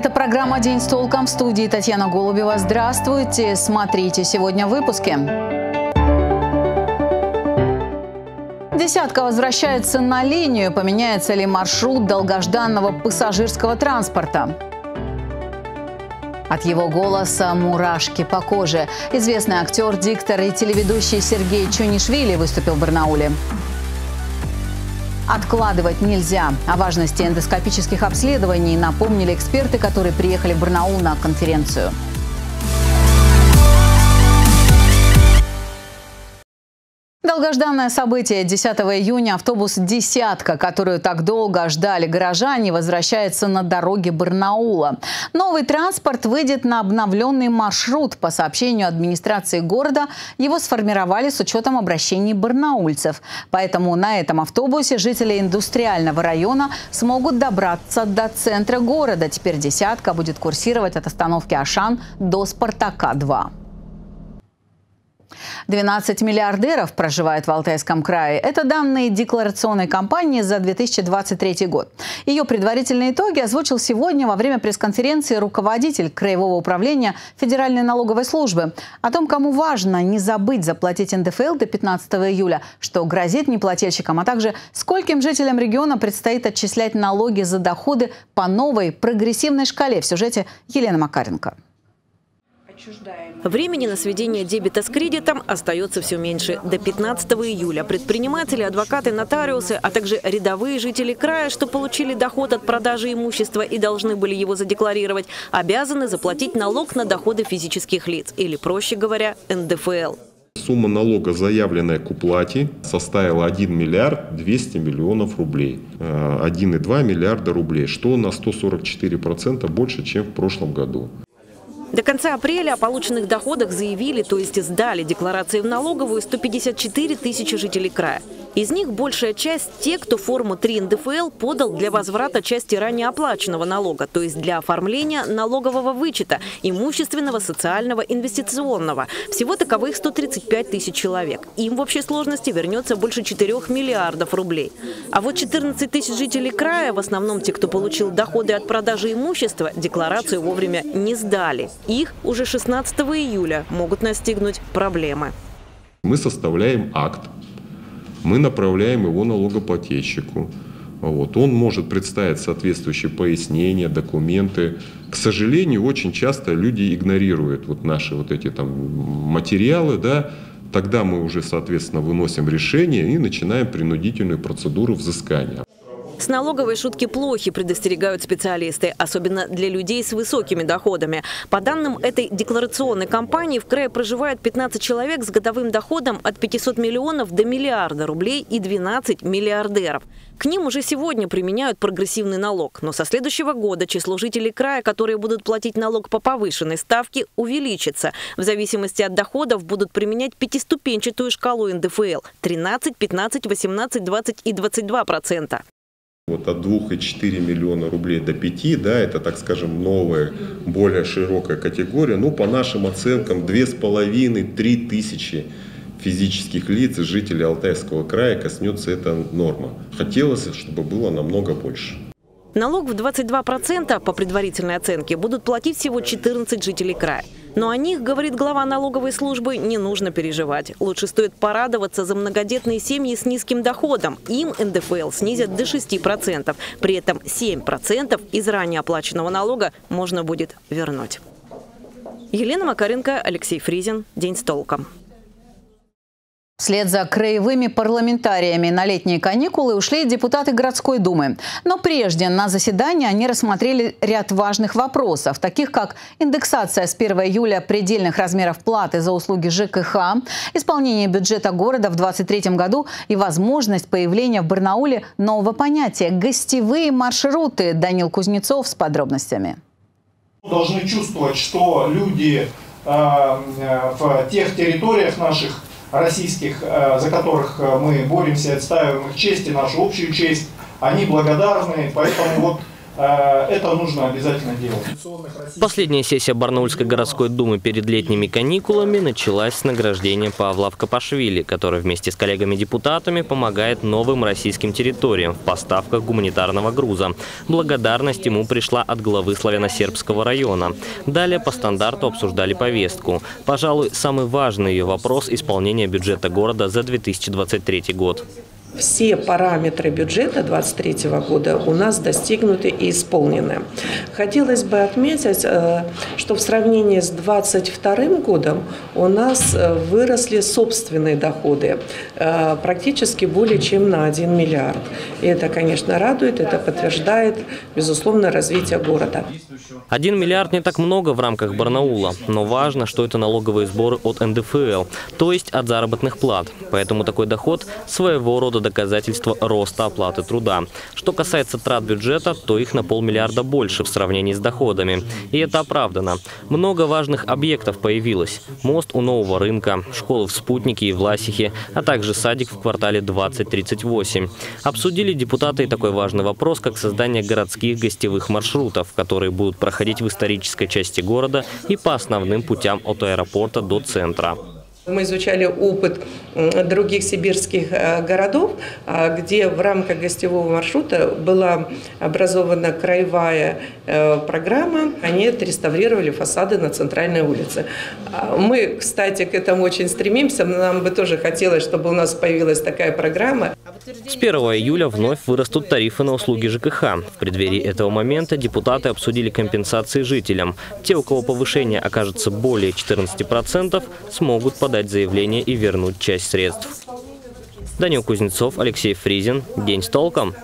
Это программа «День с толком», в студии Татьяна Голубева. Здравствуйте! Смотрите сегодня в выпуске. Десятка возвращается на линию. Поменяется ли маршрут долгожданного пассажирского транспорта? От его голоса мурашки по коже. Известный актер, диктор и телеведущий Сергей Чонишвили выступил в Барнауле. Откладывать нельзя. О важности эндоскопических обследований напомнили эксперты, которые приехали в Барнаул на конференцию. Долгожданное событие. 10 июня автобус «Десятка», которую так долго ждали горожане, возвращается на дороги Барнаула. Новый транспорт выйдет на обновленный маршрут. По сообщению администрации города, его сформировали с учетом обращений барнаульцев. Поэтому на этом автобусе жители индустриального района смогут добраться до центра города. Теперь «Десятка» будет курсировать от остановки Ашан до Спартака-2. 12 миллиардеров проживает в Алтайском крае. Это данные декларационной кампании за 2023 год. Ее предварительные итоги озвучил сегодня во время пресс-конференции руководитель Краевого управления Федеральной налоговой службы. О том, кому важно не забыть заплатить НДФЛ до 15 июля, что грозит неплательщикам, а также скольким жителям региона предстоит отчислять налоги за доходы по новой прогрессивной шкале, в сюжете Елены Макаренко. Времени на сведение дебета с кредитом остается все меньше. До 15 июля предприниматели, адвокаты, нотариусы, а также рядовые жители края, что получили доход от продажи имущества и должны были его задекларировать, обязаны заплатить налог на доходы физических лиц, или, проще говоря, НДФЛ. Сумма налога, заявленная к уплате, составила 1 миллиард 200 миллионов рублей. 1,2 миллиарда рублей, что на 144% больше, чем в прошлом году. До конца апреля о полученных доходах заявили, то есть сдали декларации в налоговую 154 тысячи жителей края. Из них большая часть – те, кто форму 3 НДФЛ подал для возврата части ранее оплаченного налога, то есть для оформления налогового вычета, имущественного, социального, инвестиционного. Всего таковых 135 тысяч человек. Им в общей сложности вернется больше 4 миллиардов рублей. А вот 14 тысяч жителей края, в основном те, кто получил доходы от продажи имущества, декларацию вовремя не сдали. Их уже 16 июля могут настигнуть проблемы. Мы составляем акт. Мы направляем его налогоплательщику. Вот. Он может представить соответствующие пояснения, документы. К сожалению, очень часто люди игнорируют вот наши вот эти там материалы, да? Тогда мы уже, соответственно, выносим решение и начинаем принудительную процедуру взыскания. С налоговой шутки плохи, предостерегают специалисты, особенно для людей с высокими доходами. По данным этой декларационной кампании, в крае проживает 15 человек с годовым доходом от 500 миллионов до миллиарда рублей и 12 миллиардеров. К ним уже сегодня применяют прогрессивный налог. Но со следующего года число жителей края, которые будут платить налог по повышенной ставке, увеличится. В зависимости от доходов будут применять пятиступенчатую шкалу НДФЛ – 13, 15, 18, 20 и 22%. Вот от 2,4 миллиона рублей до 5, да, это, так скажем, новая, более широкая категория. Ну, по нашим оценкам, 2,5-3 тысячи физических лиц, жителей Алтайского края, коснется эта норма. Хотелось, чтобы было намного больше. Налог в 22% по предварительной оценке будут платить всего 14 жителей края. Но о них, говорит глава налоговой службы, не нужно переживать. Лучше стоит порадоваться за многодетные семьи с низким доходом. Им НДФЛ снизят до 6%. При этом 7% из ранее оплаченного налога можно будет вернуть. Елена Макаренко, Алексей Фризин. День с толком. Вслед за краевыми парламентариями на летние каникулы ушли депутаты городской думы. Но прежде на заседании они рассмотрели ряд важных вопросов, таких как индексация с 1 июля предельных размеров платы за услуги ЖКХ, исполнение бюджета города в 2023 году и возможность появления в Барнауле нового понятия – гостевые маршруты. Данил Кузнецов с подробностями. Должны чувствовать, что люди в тех территориях наших, российских, за которых мы боремся, отстаиваем их честь и нашу общую честь, они благодарны, поэтому вот Это нужно обязательно делать. Последняя сессия Барнаульской городской думы перед летними каникулами началась с награждения Павла Капашвили, который вместе с коллегами-депутатами помогает новым российским территориям в поставках гуманитарного груза. Благодарность ему пришла от главы Славяно-Сербского района. Далее по стандарту обсуждали повестку. Пожалуй, самый важный ее вопрос – исполнение бюджета города за 2023 год. Все параметры бюджета 2023 года у нас достигнуты и исполнены. Хотелось бы отметить, что в сравнении с 2022 годом у нас выросли собственные доходы практически более чем на 1 миллиард. И это, конечно, радует, это подтверждает, безусловно, развитие города. 1 миллиард не так много в рамках Барнаула, но важно, что это налоговые сборы от НДФЛ, то есть от заработных плат. Поэтому такой доход своего рода доказательства роста оплаты труда. Что касается трат бюджета, то их на полмиллиарда больше в сравнении с доходами. И это оправдано. Много важных объектов появилось. Мост у Нового рынка, школы в Спутнике и в Ласихе, а также садик в квартале 2038. Обсудили депутаты и такой важный вопрос, как создание городских гостевых маршрутов, которые будут проходить в исторической части города и по основным путям от аэропорта до центра. Мы изучали опыт других сибирских городов, где в рамках гостевого маршрута была образована краевая программа. Они отреставрировали фасады на центральной улице. Мы, кстати, к этому очень стремимся. Нам бы тоже хотелось, чтобы у нас появилась такая программа. С 1 июля вновь вырастут тарифы на услуги ЖКХ. В преддверии этого момента депутаты обсудили компенсации жителям. Те, у кого повышение окажется более 14%, смогут подать заявление и вернуть часть средств. Данил Кузнецов, Алексей Фризин. День с толком.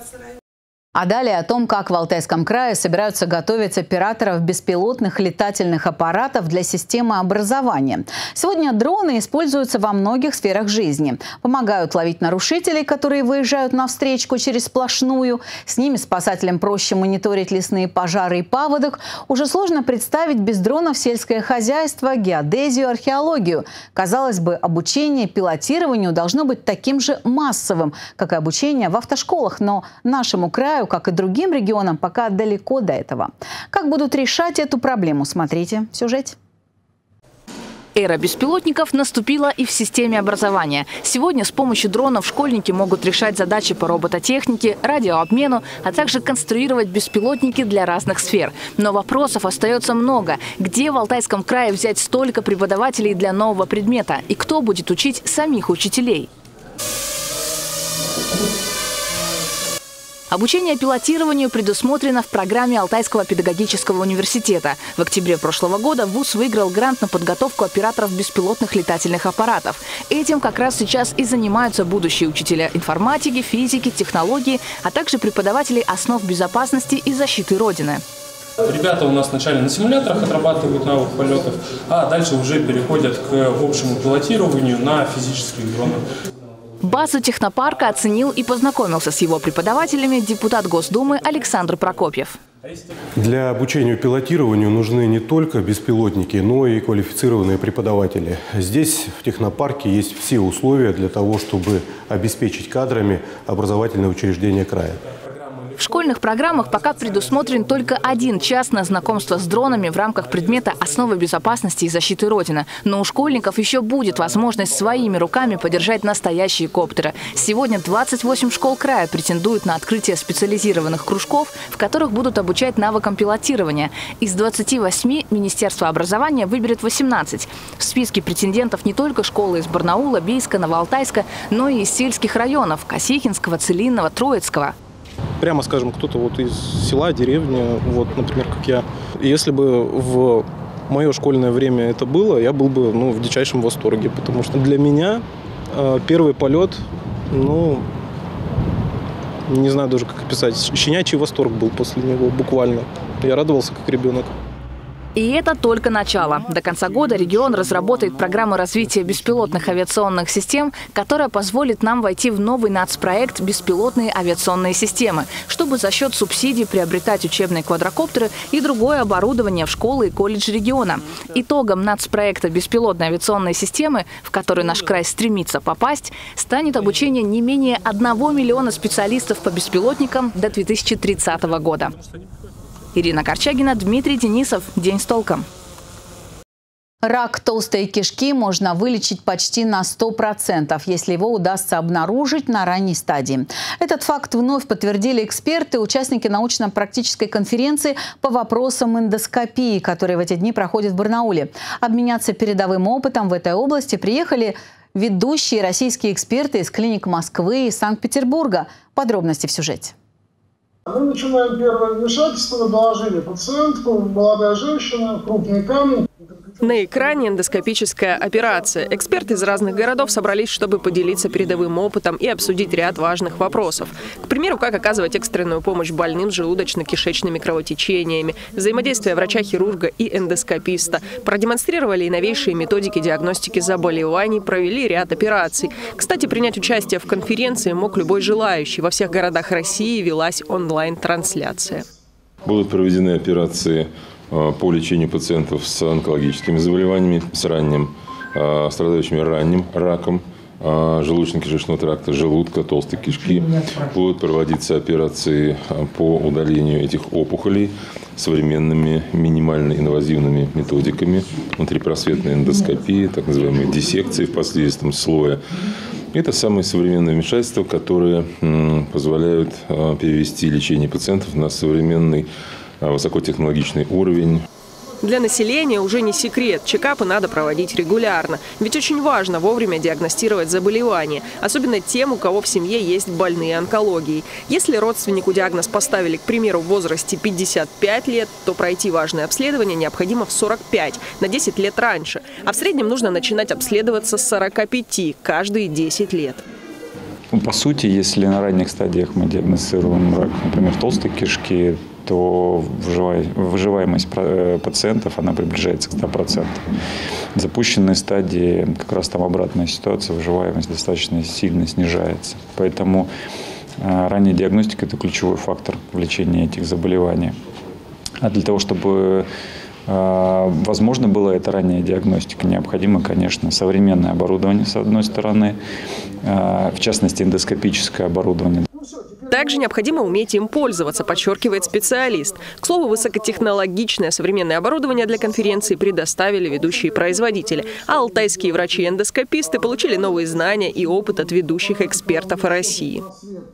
А далее о том, как в Алтайском крае собираются готовить операторов беспилотных летательных аппаратов для системы образования. Сегодня дроны используются во многих сферах жизни. Помогают ловить нарушителей, которые выезжают навстречку через сплошную. С ними спасателям проще мониторить лесные пожары и паводок. Уже сложно представить без дронов сельское хозяйство, геодезию, археологию. Казалось бы, обучение пилотированию должно быть таким же массовым, как и обучение в автошколах, но нашему краю, как и другим регионам, пока далеко до этого. Как будут решать эту проблему, смотрите в сюжете. Эра беспилотников наступила и в системе образования. Сегодня с помощью дронов школьники могут решать задачи по робототехнике, радиообмену, а также конструировать беспилотники для разных сфер. Но вопросов остается много. Где в Алтайском крае взять столько преподавателей для нового предмета? И кто будет учить самих учителей? Обучение пилотированию предусмотрено в программе Алтайского педагогического университета. В октябре прошлого года вуз выиграл грант на подготовку операторов беспилотных летательных аппаратов. Этим как раз сейчас и занимаются будущие учителя информатики, физики, технологии, а также преподаватели основ безопасности и защиты Родины. Ребята у нас вначале на симуляторах отрабатывают навык полетов, а дальше уже переходят к общему пилотированию на физических дронах. Базу технопарка оценил и познакомился с его преподавателями депутат Госдумы Александр Прокопьев. Для обучения пилотированию нужны не только беспилотники, но и квалифицированные преподаватели. Здесь, в технопарке, есть все условия для того, чтобы обеспечить кадрами образовательное учреждение края. В школьных программах пока предусмотрен только 1 час на знакомство с дронами в рамках предмета «Основы безопасности и защиты Родины». Но у школьников еще будет возможность своими руками подержать настоящие коптеры. Сегодня 28 школ края претендуют на открытие специализированных кружков, в которых будут обучать навыкам пилотирования. Из 28 Министерство образования выберет 18. В списке претендентов не только школы из Барнаула, Бийска, Новоалтайска, но и из сельских районов – Косихинского, Целинного, Троицкого. Прямо скажем, кто-то вот из села, деревни, вот, например, как я. Если бы в мое школьное время это было, я был бы в дичайшем восторге, потому что для меня первый полет, не знаю даже, как описать, щенячий восторг был после него буквально. Я радовался как ребенок. И это только начало. До конца года регион разработает программу развития беспилотных авиационных систем, которая позволит нам войти в новый нацпроект «Беспилотные авиационные системы», чтобы за счет субсидий приобретать учебные квадрокоптеры и другое оборудование в школы и колледжи региона. Итогом нацпроекта «Беспилотные авиационные системы», в который наш край стремится попасть, станет обучение не менее 1 миллиона специалистов по беспилотникам до 2030 года. Ирина Корчагина, Дмитрий Денисов. День с толком. Рак толстой кишки можно вылечить почти на 100%, если его удастся обнаружить на ранней стадии. Этот факт вновь подтвердили эксперты, участники научно-практической конференции по вопросам эндоскопии, которая в эти дни проходит в Барнауле. Обменяться передовым опытом в этой области приехали ведущие российские эксперты из клиник Москвы и Санкт-Петербурга. Подробности в сюжете. Мы начинаем первое вмешательство, доложили пациентку, молодая женщина, крупные камни. На экране эндоскопическая операция. Эксперты из разных городов собрались, чтобы поделиться передовым опытом и обсудить ряд важных вопросов. К примеру, как оказывать экстренную помощь больным с желудочно-кишечными кровотечениями, взаимодействие врача-хирурга и эндоскописта. Продемонстрировали и новейшие методики диагностики заболеваний, провели ряд операций. Кстати, принять участие в конференции мог любой желающий. Во всех городах России велась онлайн-трансляция. Будут проведены операции по лечению пациентов с онкологическими заболеваниями, с страдающими ранним раком желудочно-кишечного тракта, желудка, толстой кишки. Будут проводиться операции по удалению этих опухолей современными минимально-инвазивными методиками, внутрипросветной эндоскопии, так называемой диссекции в последовательном слое. Это самые современные вмешательства, которые позволяют перевести лечение пациентов на современный высокотехнологичный уровень. Для населения уже не секрет. Чекапы надо проводить регулярно. Ведь очень важно вовремя диагностировать заболевания. Особенно тем, у кого в семье есть больные онкологией. Если родственнику диагноз поставили, к примеру, в возрасте 55 лет, то пройти важное обследование необходимо в 45, на 10 лет раньше. А в среднем нужно начинать обследоваться с 45, каждые 10 лет. По сути, если на ранних стадиях мы диагностируем рак, например, толстой кишки, то выживаемость пациентов, она приближается к 100%. В запущенной стадии как раз там обратная ситуация, выживаемость достаточно сильно снижается. Поэтому ранняя диагностика – это ключевой фактор в лечении этих заболеваний. А для того, чтобы возможно была эта ранняя диагностика, необходимо, конечно, современное оборудование, с одной стороны, в частности, эндоскопическое оборудование. Также необходимо уметь им пользоваться, подчеркивает специалист. К слову, высокотехнологичное современное оборудование для конференции предоставили ведущие производители. А алтайские врачи-эндоскописты получили новые знания и опыт от ведущих экспертов России.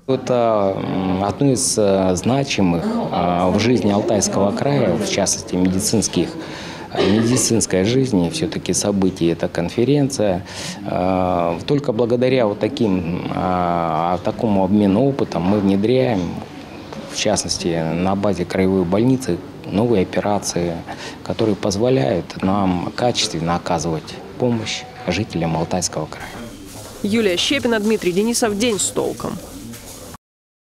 Это одно из значимых в жизни Алтайского края, в частности медицинской жизни, все-таки событие, это конференция. Только благодаря вот такому обмену опытом мы внедряем, в частности, на базе краевой больницы, новые операции, которые позволяют нам качественно оказывать помощь жителям Алтайского края. Юлия Щепина, Дмитрий Денисов. День с толком.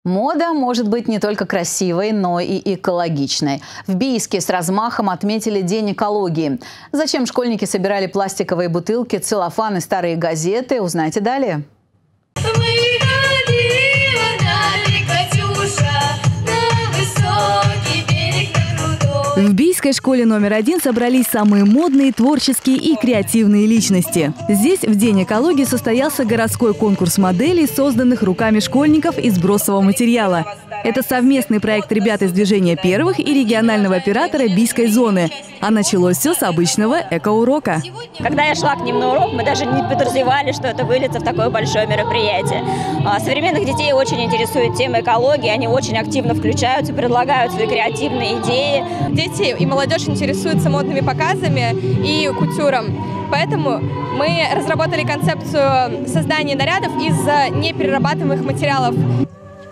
Мода может быть не только красивой, но и экологичной. В Бийске с размахом отметили День экологии. Зачем школьники собирали пластиковые бутылки, целлофан и старые газеты, узнаете далее. В Бийской школе №1 собрались самые модные, творческие и креативные личности. Здесь в День экологии состоялся городской конкурс моделей, созданных руками школьников из бросового материала. Это совместный проект ребят из движения первых и регионального оператора Бийской зоны. А началось все с обычного экоурока. Когда я шла к ним на урок, мы даже не подразумевали, что это выльется в такое большое мероприятие. Современных детей очень интересует тема экологии, они очень активно включаются, предлагают свои креативные идеи. Дети и молодежь интересуются модными показами и кутюром. Поэтому мы разработали концепцию создания нарядов из неперерабатываемых материалов.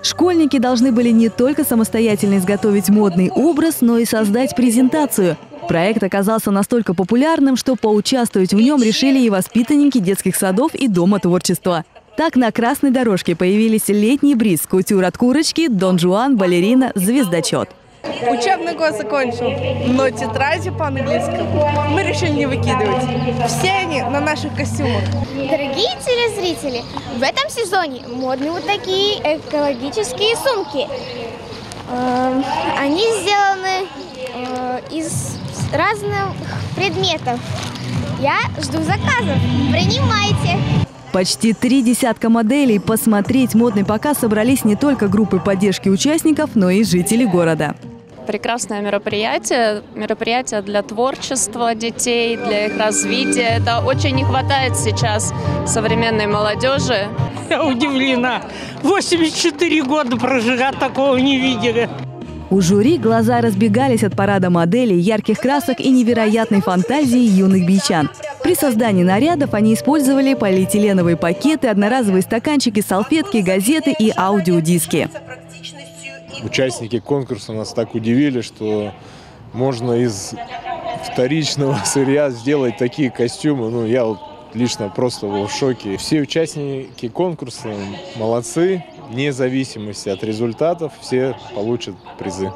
Школьники должны были не только самостоятельно изготовить модный образ, но и создать презентацию. Проект оказался настолько популярным, что поучаствовать в нем решили и воспитанники детских садов и Дома творчества. Так на красной дорожке появились летний бриз, кутюр от курочки, Дон Жуан, балерина, звездочет. Учебный год закончил, но тетради по английскому мы решили не выкидывать. Все они на наших костюмах. Дорогие телезрители, в этом сезоне модны вот такие экологические сумки. Они сделаны из разных предметов. Я жду заказов. Принимайте! Почти 30 моделей. Посмотреть модный показ собрались не только группы поддержки участников, но и жители города. Прекрасное мероприятие. Мероприятие для творчества детей, для их развития. Это очень не хватает сейчас современной молодежи. Я удивлена. 84 года прожила, такого не видели. У жюри глаза разбегались от парада моделей, ярких красок и невероятной фантазии юных бийчан. При создании нарядов они использовали полиэтиленовые пакеты, одноразовые стаканчики, салфетки, газеты и аудиодиски. Участники конкурса нас так удивили, что можно из вторичного сырья сделать такие костюмы. Ну, я вот лично просто был в шоке. Все участники конкурса молодцы. Вне зависимости от результатов все получат призы.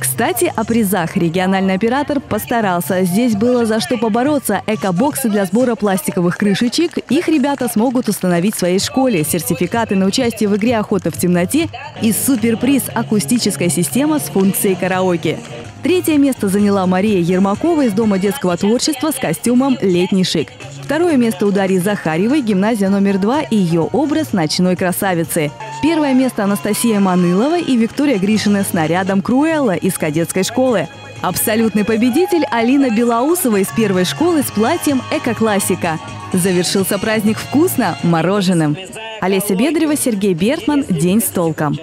Кстати, о призах региональный оператор постарался. Здесь было за что побороться. Эко-боксы для сбора пластиковых крышечек. Их ребята смогут установить в своей школе. Сертификаты на участие в игре «Охота в темноте» и суперприз «Акустическая система» с функцией караоке. Третье место заняла Мария Ермакова из Дома детского творчества с костюмом «Летний шик». Второе место у Дарьи Захаревой, гимназия номер 2 и ее образ ночной красавицы. Первое место Анастасия Манылова и Виктория Гришина с нарядом Круэлла из кадетской школы. Абсолютный победитель Алина Белоусова из первой школы с платьем «Эко-классика». Завершился праздник вкусно мороженым. Олеся Бедрева, Сергей Бертман. День с толком.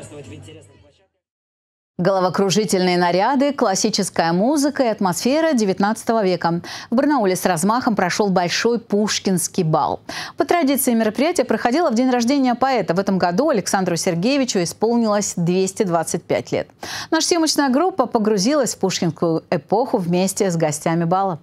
Головокружительные наряды, классическая музыка и атмосфера XIX века. В Барнауле с размахом прошел большой пушкинский бал. По традиции мероприятие проходило в день рождения поэта. В этом году Александру Сергеевичу исполнилось 225 лет. Наша съемочная группа погрузилась в пушкинскую эпоху вместе с гостями бала.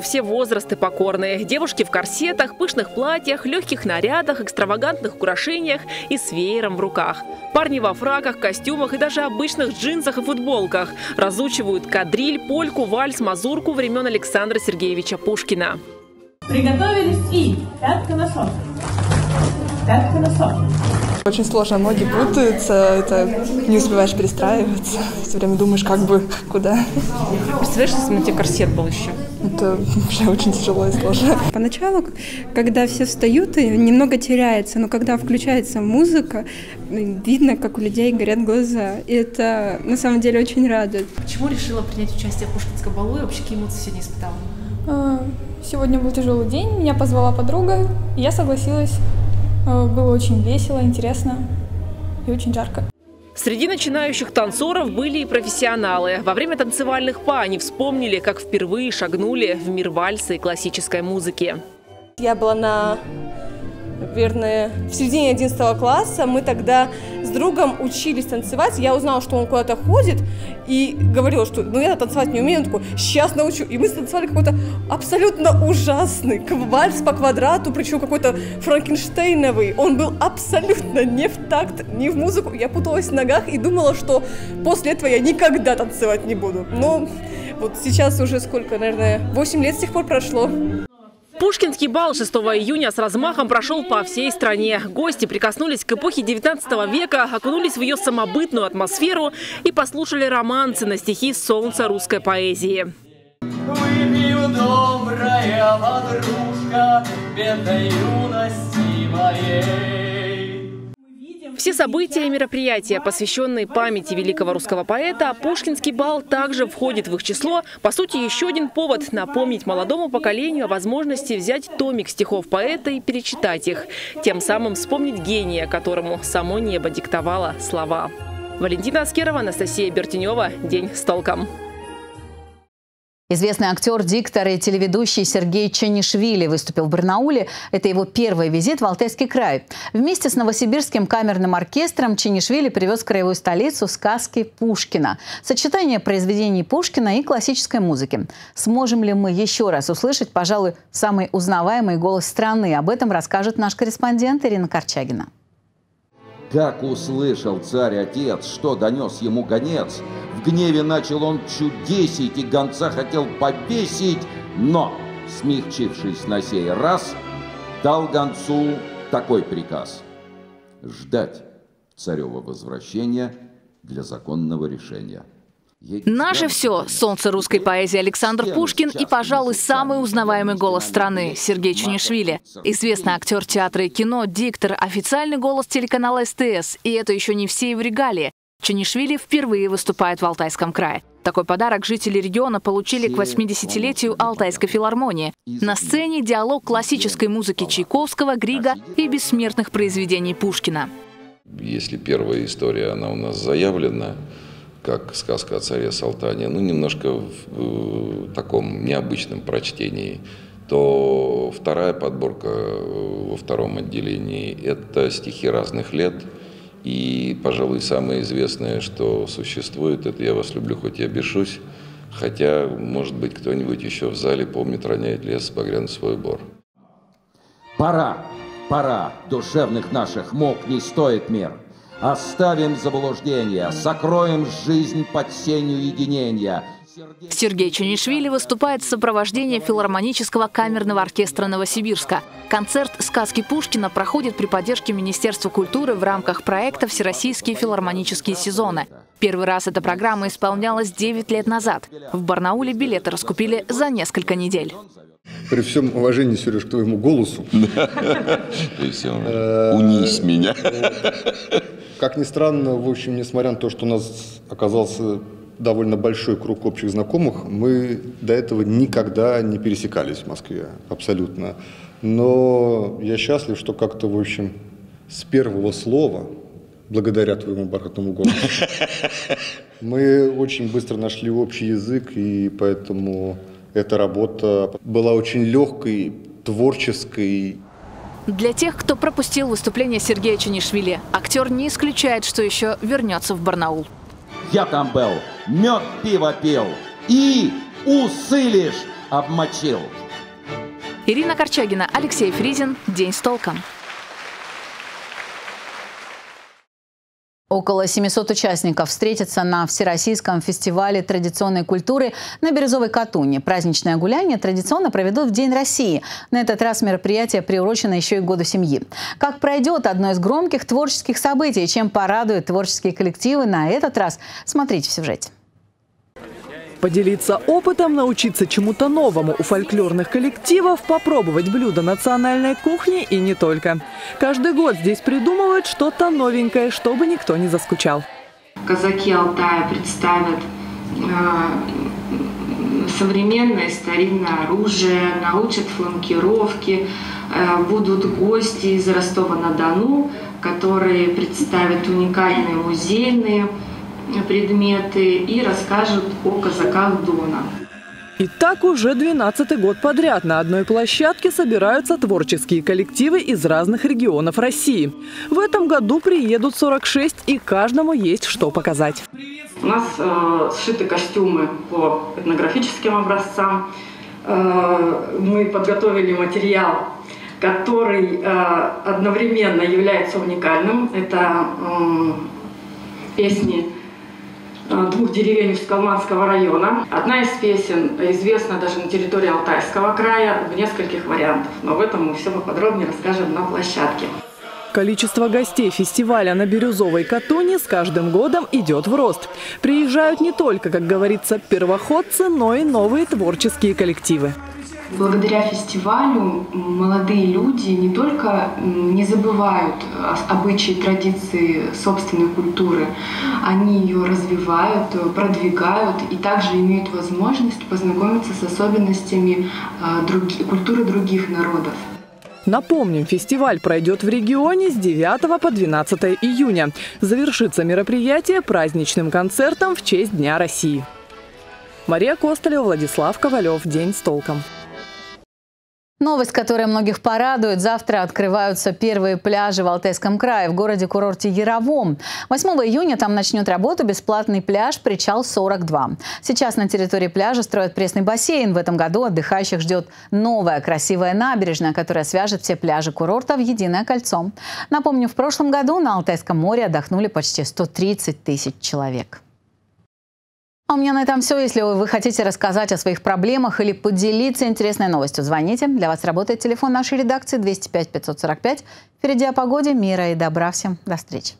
Все возрасты покорные. Девушки в корсетах, пышных платьях, легких нарядах, экстравагантных украшениях и с веером в руках. Парни во фраках, костюмах и даже обычных джинсах и футболках разучивают кадриль, польку, вальс, мазурку времен Александра Сергеевича Пушкина. Приготовились и пятка на шаг. Пятка на шаг. Очень сложно, ноги путаются, это не успеваешь перестраиваться. Все время думаешь, как бы, куда. Представляешь, если на тебе корсет был еще? Это уже очень тяжело и сложно. Поначалу, когда все встают, и немного теряется, но когда включается музыка, видно, как у людей горят глаза. И это на самом деле очень радует. Почему решила принять участие в Пушкинском балу и вообще какие эмоции сегодня испытала? Сегодня был тяжелый день, меня позвала подруга, и я согласилась. Было очень весело, интересно и очень жарко. Среди начинающих танцоров были и профессионалы. Во время танцевальных па они вспомнили, как впервые шагнули в мир вальса и классической музыки. Я была, наверное, в середине 11 класса. Мы тогда с другом учились танцевать. Я узнала, что он куда-то ходит и говорила, что ну я танцевать не умею. Он такой, сейчас научу. И мы танцевали какой-то абсолютно ужасный вальс по квадрату, причем какой-то франкенштейновый. Он был абсолютно не в такт, не в музыку. Я путалась в ногах и думала, что после этого я никогда танцевать не буду. Но вот сейчас уже сколько, наверное, 8 лет с тех пор прошло. Пушкинский бал 6 июня с размахом прошел по всей стране. Гости прикоснулись к эпохе 19 века, окунулись в ее самобытную атмосферу и послушали романсы на стихи солнца русской поэзии. Выпью, добрая подружка, бедной юности моей. Все события и мероприятия, посвященные памяти великого русского поэта, Пушкинский бал также входит в их число. По сути, еще один повод напомнить молодому поколению о возможности взять томик стихов поэта и перечитать их. Тем самым вспомнить гения, которому само небо диктовало слова. Валентина Аскерова, Анастасия Бертинева. День с толком. Известный актер, диктор и телеведущий Сергей Чонишвили выступил в Барнауле. Это его первый визит в Алтайский край. Вместе с новосибирским камерным оркестром Чонишвили привез в краевую столицу сказки Пушкина. Сочетание произведений Пушкина и классической музыки. Сможем ли мы еще раз услышать, пожалуй, самый узнаваемый голос страны? Об этом расскажет наш корреспондент Ирина Корчагина. Как услышал царь-отец, что донес ему гонец, в гневе начал он чудесить и гонца хотел повесить, но, смягчившись на сей раз, дал гонцу такой приказ: ждать царева возвращения для законного решения. Наше все. Солнце русской поэзии Александр Пушкин и, пожалуй, самый узнаваемый голос страны Сергей Чонишвили. Известный актер театра и кино, диктор, официальный голос телеканала СТС. И это еще не все его регалии. Чонишвили впервые выступает в Алтайском крае. Такой подарок жители региона получили к 80-летию Алтайской филармонии. На сцене диалог классической музыки Чайковского, Грига и бессмертных произведений Пушкина. Если первая история, она у нас заявлена, как сказка о царе Салтане, ну, немножко в таком необычном прочтении, то вторая подборка во втором отделении – это стихи разных лет. И, пожалуй, самое известное, что существует, это «Я вас люблю, хоть я бешусь», хотя, может быть, кто-нибудь еще в зале помнит «Роняет лес, багряный свой бор». Пора, пора, душевных наших мук не стоит мир. Оставим заблуждение, сокроем жизнь под сенью единения. Сергей Чонишвили выступает в сопровождении филармонического камерного оркестра Новосибирска. Концерт «Сказки Пушкина» проходит при поддержке Министерства культуры в рамках проекта «Всероссийские филармонические сезоны». Первый раз эта программа исполнялась 9 лет назад. В Барнауле билеты раскупили за несколько недель. При всем уважении, Сереж, к твоему голосу. Унись меня. Как ни странно, в общем, несмотря на то, что у нас оказался довольно большой круг общих знакомых, мы до этого никогда не пересекались в Москве, абсолютно. Но я счастлив, что как-то, в общем, с первого слова, благодаря твоему бархатному голосу, мы очень быстро нашли общий язык, и поэтому эта работа была очень легкой, творческой. Для тех, кто пропустил выступление Сергея Чонишвили, актер не исключает, что еще вернется в Барнаул. Я там был, мед пиво пил и усы лишь обмочил. Ирина Корчагина, Алексей Фризин. День с толком. Около 700 участников встретятся на Всероссийском фестивале традиционной культуры на Березовой Катуне. Праздничное гуляние традиционно проведут в День России. На этот раз мероприятие приурочено еще и к Году семьи. Как пройдет одно из громких творческих событий и чем порадуют творческие коллективы на этот раз, смотрите в сюжете. Поделиться опытом, научиться чему-то новому у фольклорных коллективов, попробовать блюда национальной кухни и не только. Каждый год здесь придумывают что-то новенькое, чтобы никто не заскучал. Казаки Алтая представят современное старинное оружие, научат фланкировки, будут гости из Ростова-на-Дону, которые представят уникальные музейные предметы и расскажут о казаках Дона. И так уже 12-й год подряд на одной площадке собираются творческие коллективы из разных регионов России. В этом году приедут 46, и каждому есть что показать. У нас сшиты костюмы по этнографическим образцам. Мы подготовили материал, который одновременно является уникальным. Это песни двух деревень из Калманского района. Одна из песен известна даже на территории Алтайского края в нескольких вариантах, но об этом мы все поподробнее расскажем на площадке. Количество гостей фестиваля на Бирюзовой Катуне с каждым годом идет в рост. Приезжают не только, как говорится, первоходцы, но и новые творческие коллективы. Благодаря фестивалю молодые люди не только не забывают обычаи, традиции собственной культуры, они ее развивают, продвигают и также имеют возможность познакомиться с особенностями культуры других народов. Напомним, фестиваль пройдет в регионе с 9 по 12 июня. Завершится мероприятие праздничным концертом в честь Дня России. Мария Костылева, Владислав Ковалев. День с толком. Новость, которая многих порадует. Завтра открываются первые пляжи в Алтайском крае, в городе-курорте Яровом. 8 июня там начнет работу бесплатный пляж «Причал 42». Сейчас на территории пляжа строят пресный бассейн. В этом году отдыхающих ждет новая красивая набережная, которая свяжет все пляжи курорта в единое кольцо. Напомню, в прошлом году на Алтайском море отдохнули почти 130 тысяч человек. А у меня на этом все. Если вы хотите рассказать о своих проблемах или поделиться интересной новостью, звоните. Для вас работает телефон нашей редакции 205-545. Впереди о погоде, мира и добра всем. До встречи.